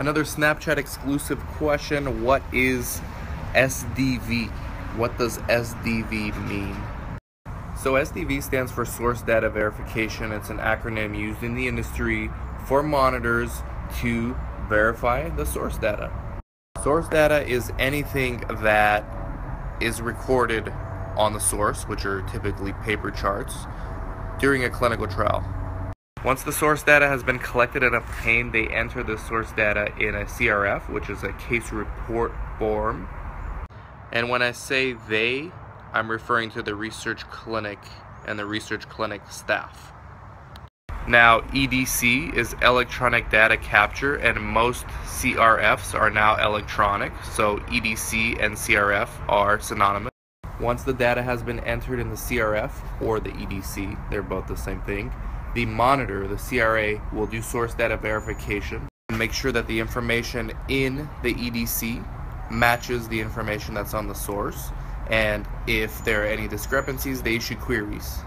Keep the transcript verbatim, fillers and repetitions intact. Another Snapchat exclusive question, what is S D V? What does S D V mean? So S D V stands for Source Data Verification. It's an acronym used in the industry for monitors to verify the source data. Source data is anything that is recorded on the source, which are typically paper charts, during a clinical trial. Once the source data has been collected and obtained, they enter the source data in a C R F, which is a case report form. And when I say they, I'm referring to the research clinic and the research clinic staff. Now, E D C is electronic data capture, and most C R Fs are now electronic, so E D C and C R F are synonymous. Once the data has been entered in the C R F or the E D C, they're both the same thing, the monitor, the C R A, will do source data verification and make sure that the information in the E D C matches the information that's on the source, and if there are any discrepancies, they issue queries.